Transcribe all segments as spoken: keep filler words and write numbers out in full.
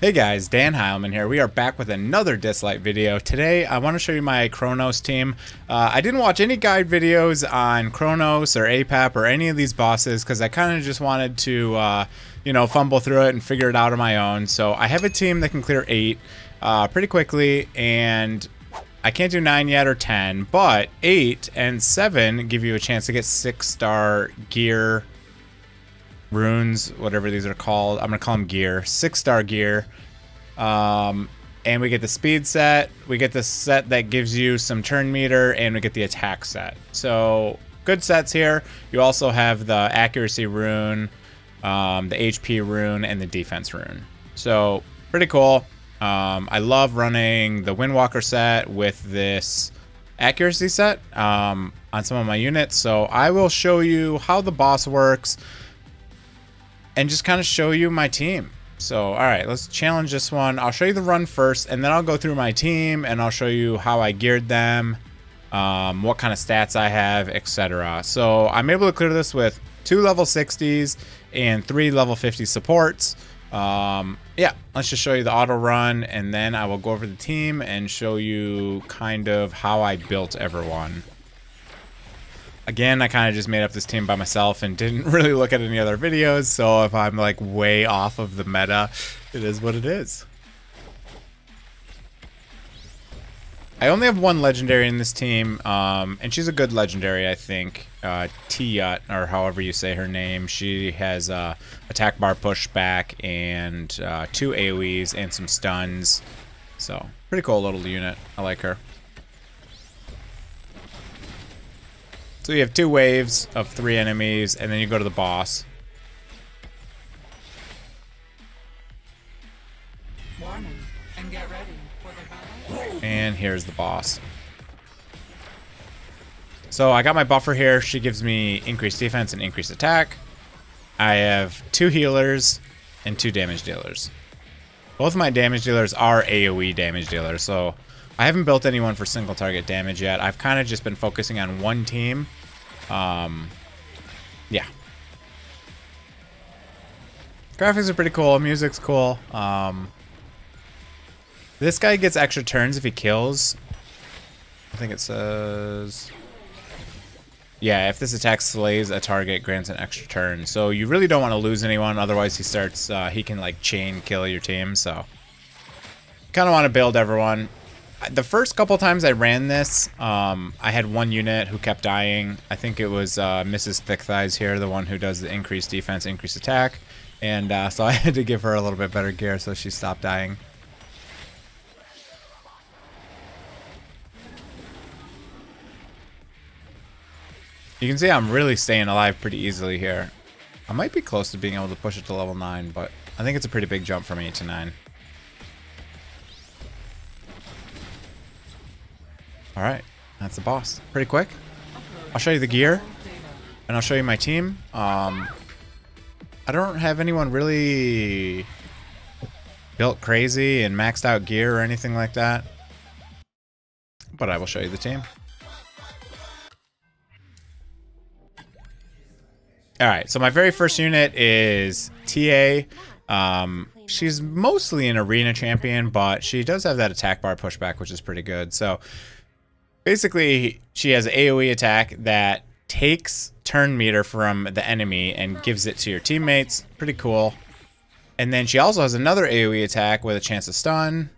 Hey guys, Dan Heilman here. We are back with another Dislyte video. Today I want to show you my Kronos team. Uh, I didn't watch any guide videos on Kronos or A P A P or any of these bosses because I kind of just wanted to, uh, you know, fumble through it and figure it out on my own. So I have a team that can clear eight uh, pretty quickly, and I can't do nine yet or ten, but eight and seven give you a chance to get six star gear. Runes, whatever these are called. I'm gonna call them gear. Six star gear. Um, and we get the speed set. We get the set that gives you some turn meter, and we get the attack set. So good sets here. You also have the accuracy rune, um, the H P rune, and the defense rune. So pretty cool. Um, I love running the Windwalker set with this accuracy set um, on some of my units. So I will show you how the boss works and just kind of show you my team. So, all right, let's challenge this one. I'll show you the run first, and then I'll go through my team, and I'll show you how I geared them, um, what kind of stats I have, et cetera. So I'm able to clear this with two level sixties and three level fifty supports. Um, yeah, let's just show you the auto run, and then I will go over the team and show you kind of how I built everyone. Again, I kind of just made up this team by myself and didn't really look at any other videos, so if I'm like way off of the meta, it is what it is. I only have one legendary in this team, um, and she's a good legendary, I think. Uh, T-Yut, or however you say her name. She has uh, attack bar pushback and uh, two AoEs and some stuns. So, pretty cool little unit. I like her. So you have two waves of three enemies, and then you go to the boss. Warning, and get ready for the battle. And here's the boss. So I got my buffer here. She gives me increased defense and increased attack. I have two healers and two damage dealers. Both of my damage dealers are AoE damage dealers, so I haven't built anyone for single target damage yet. I've kind of just been focusing on one team. Um, yeah. Graphics are pretty cool. Music's cool. Um, this guy gets extra turns if he kills. I think it says... Yeah, if this attack slays a target, grants an extra turn. So you really don't want to lose anyone. Otherwise, he starts. Uh, he can like chain kill your team. So kind of want to build everyone. The first couple times I ran this, um, I had one unit who kept dying. I think it was uh, Missus Thick Thighs here, the one who does the increased defense, increased attack. And uh, so I had to give her a little bit better gear so she stopped dying. You can see I'm really staying alive pretty easily here. I might be close to being able to push it to level nine, but I think it's a pretty big jump from eight to nine. All right, that's the boss. Pretty quick. I'll show you the gear, and I'll show you my team. Um, I don't have anyone really built crazy and maxed out gear or anything like that, but I will show you the team. All right, so my very first unit is T A. Um, she's mostly an arena champion, but she does have that attack bar pushback, which is pretty good. So basically, she has an AoE attack that takes turn meter from the enemy and gives it to your teammates. Pretty cool. And then she also has another AoE attack with a chance to stun.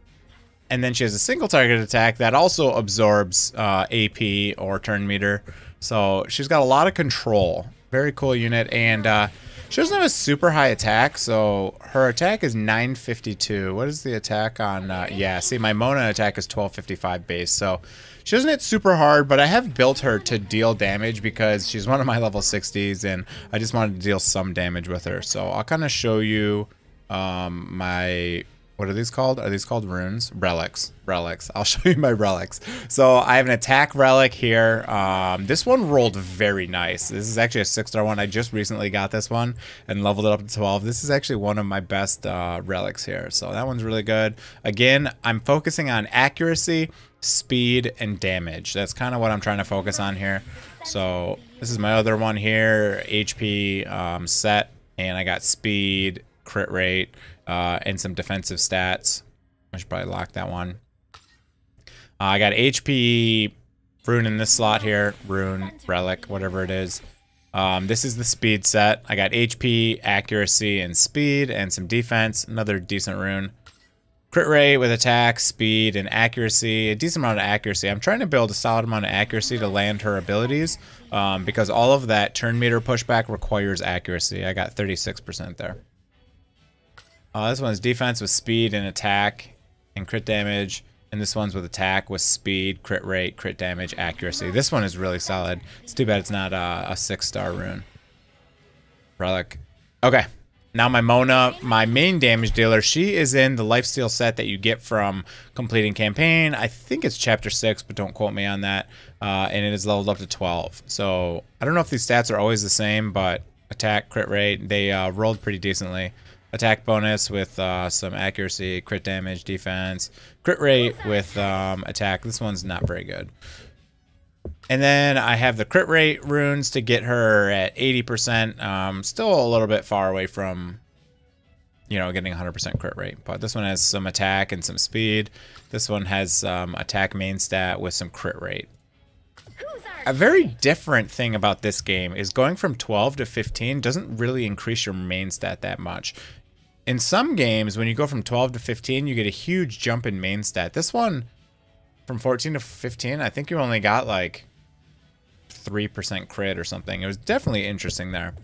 And then she has a single target attack that also absorbs uh, A P or turn meter. So she's got a lot of control. Very cool unit. And uh, she doesn't have a super high attack, so her attack is nine fifty-two. What is the attack on... Uh, yeah, see, my Mona attack is twelve fifty-five base, so she doesn't hit super hard, but I have built her to deal damage because she's one of my level sixties, and I just wanted to deal some damage with her. So I'll kind of show you um, my... What are these called? Are these called runes? Relics. Relics. I'll show you my relics. So I have an attack relic here. Um, this one rolled very nice. This is actually a six star one. I just recently got this one and leveled it up to twelve. This is actually one of my best uh, relics here. So that one's really good. Again, I'm focusing on accuracy, speed, and damage. That's kind of what I'm trying to focus on here. So this is my other one here. H P um, set. And I got speed, crit rate, uh, and some defensive stats. I should probably lock that one. Uh, I got H P, Rune in this slot here, Rune, Relic, whatever it is. Um, this is the speed set. I got H P, accuracy, and speed, and some defense. Another decent rune. Crit rate with attack, speed, and accuracy. A decent amount of accuracy. I'm trying to build a solid amount of accuracy to land her abilities, um, because all of that turn meter pushback requires accuracy. I got thirty-six percent there. Uh, this one's defense with speed and attack and crit damage. And this one's with attack with speed, crit rate, crit damage, accuracy. This one is really solid. It's too bad it's not a, a six-star rune. Relic. Okay. Now my Mona, my main damage dealer, she is in the lifesteal set that you get from completing campaign. I think it's chapter six, but don't quote me on that. Uh, and it is leveled up to twelve. So I don't know if these stats are always the same, but attack, crit rate, they uh, rolled pretty decently. Attack bonus with uh, some accuracy, crit damage, defense, crit rate with um, attack. This one's not very good. And then I have the crit rate runes to get her at eighty percent. Um, still a little bit far away from, you know, getting one hundred percent crit rate. But this one has some attack and some speed. This one has um, attack main stat with some crit rate. A very different thing about this game is going from twelve to fifteen doesn't really increase your main stat that much. In some games, when you go from twelve to fifteen, you get a huge jump in main stat. This one, from fourteen to fifteen, I think you only got like three percent crit or something. It was definitely interesting there.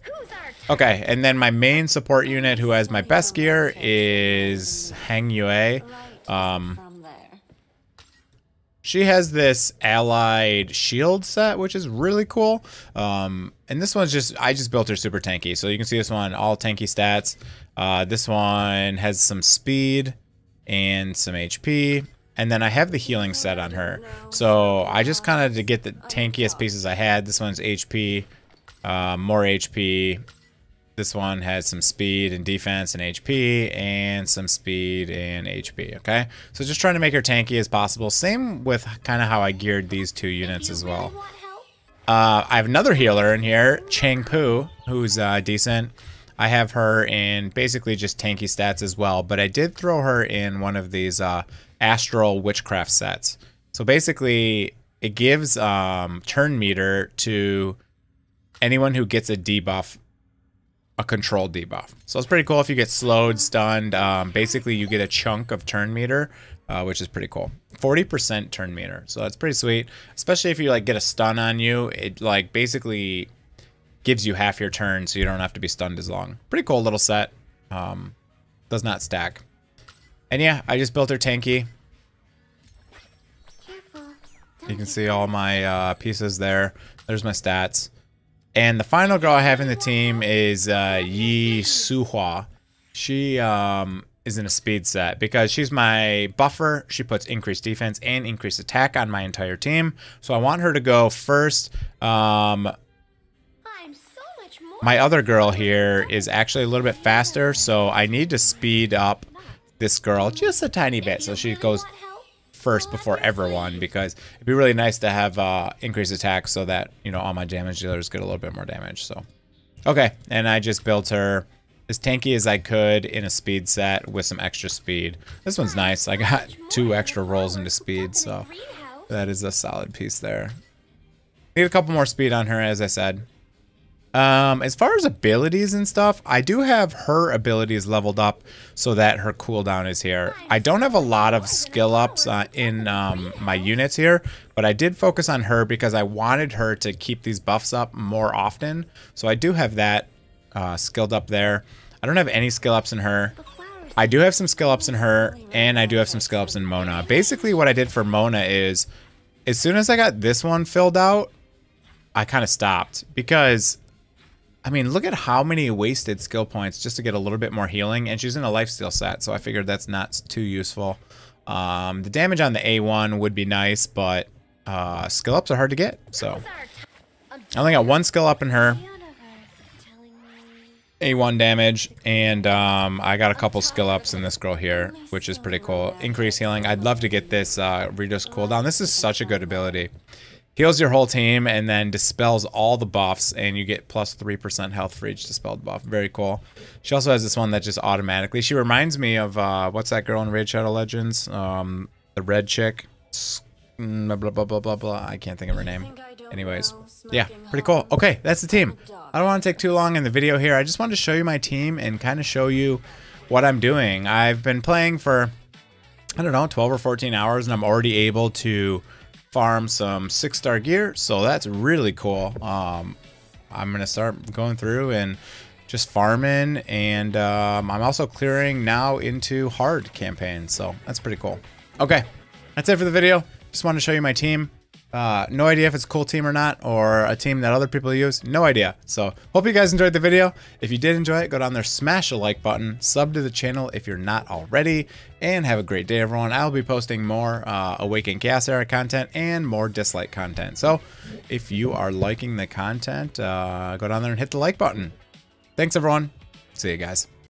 Okay, and then my main support unit who has my best gear is Heng Yue. Um... She has this allied shield set, which is really cool. Um, and this one's just, I just built her super tanky. So you can see this one, all tanky stats. Uh, this one has some speed and some H P. And then I have the healing set on her. So I just kind of to get the tankiest pieces I had. This one's H P, uh, more H P. This one has some speed and defense and H P and some speed and H P, okay? So just trying to make her tanky as possible. Same with kind of how I geared these two units as well. Uh, I have another healer in here, Chang Pu, who's uh, decent. I have her in basically just tanky stats as well, but I did throw her in one of these uh, astral witchcraft sets. So basically it gives um, turn meter to anyone who gets a debuff, a controlled debuff. So it's pretty cool if you get slowed, stunned. Um, basically, you get a chunk of turn meter, uh, which is pretty cool. forty percent turn meter. So that's pretty sweet. Especially if you like get a stun on you, it like basically gives you half your turn, so you don't have to be stunned as long. Pretty cool little set. Um, does not stack. And yeah, I just built her tanky. You can see all my uh, pieces there. There's my stats. And the final girl I have in the team is uh, Yi Suhua. She um, is in a speed set because she's my buffer. She puts increased defense and increased attack on my entire team. So I want her to go first. Um, my other girl here is actually a little bit faster, so I need to speed up this girl just a tiny bit so she goes first before everyone, because it'd be really nice to have uh, increased attack so that, you know, all my damage dealers get a little bit more damage. So, okay, and I just built her as tanky as I could in a speed set with some extra speed. This one's nice. I got two extra rolls into speed, so that is a solid piece there. Need a couple more speed on her, as I said. Um, as far as abilities and stuff, I do have her abilities leveled up so that her cooldown is here. I don't have a lot of skill ups uh, in um, my units here, but I did focus on her because I wanted her to keep these buffs up more often. So I do have that uh, skilled up there. I don't have any skill ups in her. I do have some skill ups in her, and I do have some skill ups in Mona. Basically what I did for Mona is, as soon as I got this one filled out, I kind of stopped because... I mean, look at how many wasted skill points just to get a little bit more healing. And she's in a lifesteal set, so I figured that's not too useful. Um, the damage on the A one would be nice, but uh, skill ups are hard to get. So I only got one skill up in her. A one damage. And um, I got a couple skill ups in this girl here, which is pretty cool. Increase healing. I'd love to get this uh, reduce cooldown. This is such a good ability. Heals your whole team and then dispels all the buffs, and you get plus three percent health for each dispelled buff. Very cool. She also has this one that just automatically... She reminds me of, uh, what's that girl in Raid Shadow Legends? Um, the red chick. Blah, blah, blah, blah, blah, blah. I can't think of her name. Anyways, yeah, pretty cool. Okay, that's the team. I don't want to take too long in the video here. I just wanted to show you my team and kind of show you what I'm doing. I've been playing for, I don't know, twelve or fourteen hours, and I'm already able to... farm some six-star gear, so that's really cool. Um, I'm gonna start going through and just farming, and um, I'm also clearing now into hard campaign, so that's pretty cool. Okay, that's it for the video. Just wanted to show you my team. Uh, no idea if it's a cool team or not, or a team that other people use. No idea. So hope you guys enjoyed the video. If you did enjoy it, go down there, smash a like button, sub to the channel if you're not already, and have a great day, everyone. I'll be posting more uh, Awakened Chaos Era content and more Dislyte content. So if you are liking the content, uh, go down there and hit the like button. Thanks, everyone. See you guys.